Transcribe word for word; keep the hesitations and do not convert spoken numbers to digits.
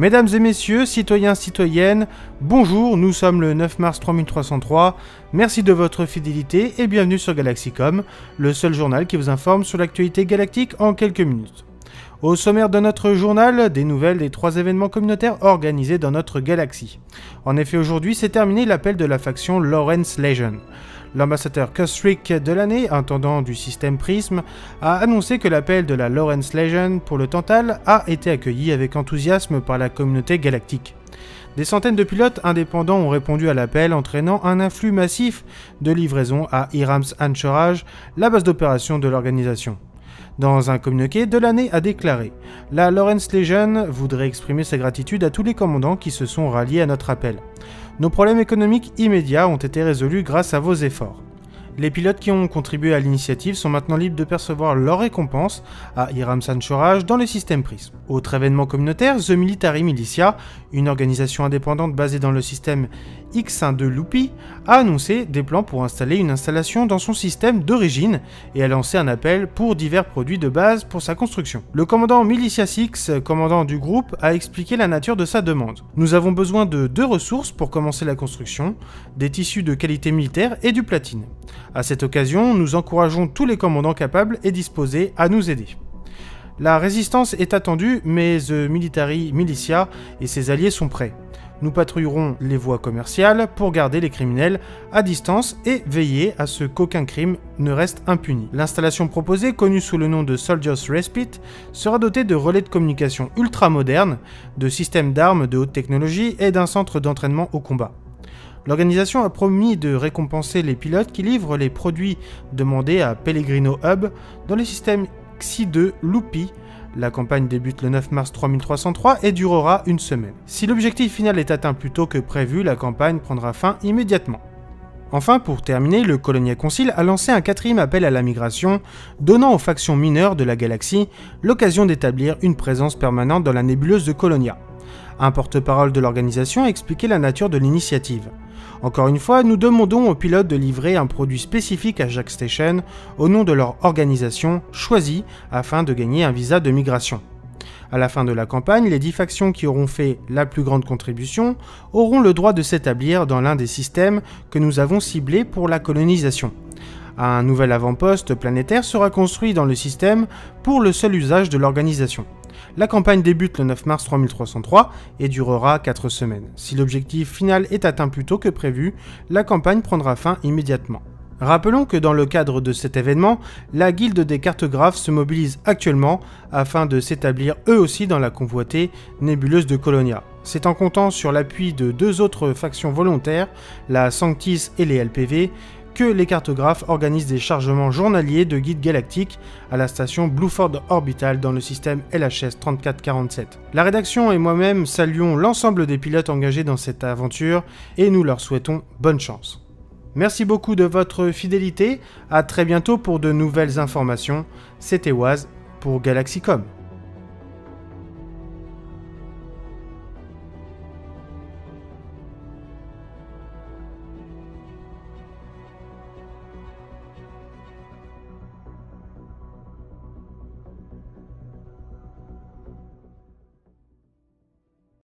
Mesdames et messieurs, citoyens, citoyennes, bonjour, nous sommes le neuf mars trois mille trois cent trois, merci de votre fidélité et bienvenue sur Galaxycom, le seul journal qui vous informe sur l'actualité galactique en quelques minutes. Au sommaire de notre journal, des nouvelles des trois événements communautaires organisés dans notre galaxie. En effet, aujourd'hui s'est terminé l'appel de la faction Loren's Legion. L'ambassadeur Cuthrick Delaney, intendant du système PRISM, a annoncé que l'appel de la Loren's Legion pour le Tantale a été accueilli avec enthousiasme par la communauté galactique. Des centaines de pilotes indépendants ont répondu à l'appel, entraînant un influx massif de livraisons à Hiram's Anchorage, la base d'opération de l'organisation. Dans un communiqué, Delaney a déclaré « La Loren's Legion voudrait exprimer sa gratitude à tous les commandants qui se sont ralliés à notre appel. Nos problèmes économiques immédiats ont été résolus grâce à vos efforts. Les pilotes qui ont contribué à l'initiative sont maintenant libres de percevoir leur récompense à Hiram's Anchorage dans le système PRISM. » Autre événement communautaire, The Military Militia, une organisation indépendante basée dans le système X I deux Lupi, a annoncé des plans pour installer une installation dans son système d'origine et a lancé un appel pour divers produits de base pour sa construction. Le commandant Militia X, commandant du groupe, a expliqué la nature de sa demande. « Nous avons besoin de deux ressources pour commencer la construction, des tissus de qualité militaire et du platine. À cette occasion, nous encourageons tous les commandants capables et disposés à nous aider. » La résistance est attendue, mais The Military Militia et ses alliés sont prêts. Nous patrouillerons les voies commerciales pour garder les criminels à distance et veiller à ce qu'aucun crime ne reste impuni. L'installation proposée, connue sous le nom de Soldiers' Respite, sera dotée de relais de communication ultra-modernes, de systèmes d'armes de haute technologie et d'un centre d'entraînement au combat. L'organisation a promis de récompenser les pilotes qui livrent les produits demandés à Pellegrino Hub dans le système X I deux Lupi. La campagne débute le neuf mars trois mille trois cent trois et durera une semaine. Si l'objectif final est atteint plus tôt que prévu, la campagne prendra fin immédiatement. Enfin, pour terminer, le Colonia Council a lancé un quatrième appel à la migration, donnant aux factions mineures de la galaxie l'occasion d'établir une présence permanente dans la nébuleuse de Colonia. Un porte-parole de l'organisation a expliqué la nature de l'initiative. « Encore une fois, nous demandons aux pilotes de livrer un produit spécifique à Jaques Station au nom de leur organisation choisie afin de gagner un visa de migration. À la fin de la campagne, les dix factions qui auront fait la plus grande contribution auront le droit de s'établir dans l'un des systèmes que nous avons ciblés pour la colonisation. » Un nouvel avant-poste planétaire sera construit dans le système pour le seul usage de l'organisation. La campagne débute le neuf mars trois mille trois cent trois et durera quatre semaines. Si l'objectif final est atteint plus tôt que prévu, la campagne prendra fin immédiatement. Rappelons que dans le cadre de cet événement, la Guilde des Cartographes se mobilise actuellement afin de s'établir eux aussi dans la convoitée nébuleuse de Colonia. C'est en comptant sur l'appui de deux autres factions volontaires, la Sanctis et les L P V, que les cartographes organisent des chargements journaliers de guides galactiques à la station Blueford Orbital dans le système L H S trente-quatre quarante-sept. La rédaction et moi-même saluons l'ensemble des pilotes engagés dans cette aventure et nous leur souhaitons bonne chance. Merci beaucoup de votre fidélité, à très bientôt pour de nouvelles informations. C'était Oise pour Galaxycom.